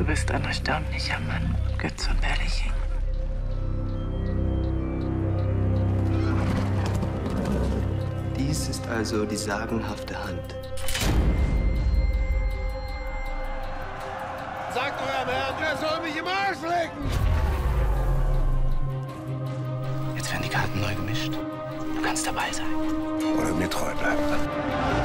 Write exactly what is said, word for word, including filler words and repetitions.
Du bist ein erstaunlicher Mann, Götz von Berlichingen. Dies ist also die sagenhafte Hand. Sagt eurem Herrn, er soll mich im Arsch lecken! Jetzt werden die Karten neu gemischt. Du kannst dabei sein. Oder mir treu bleiben.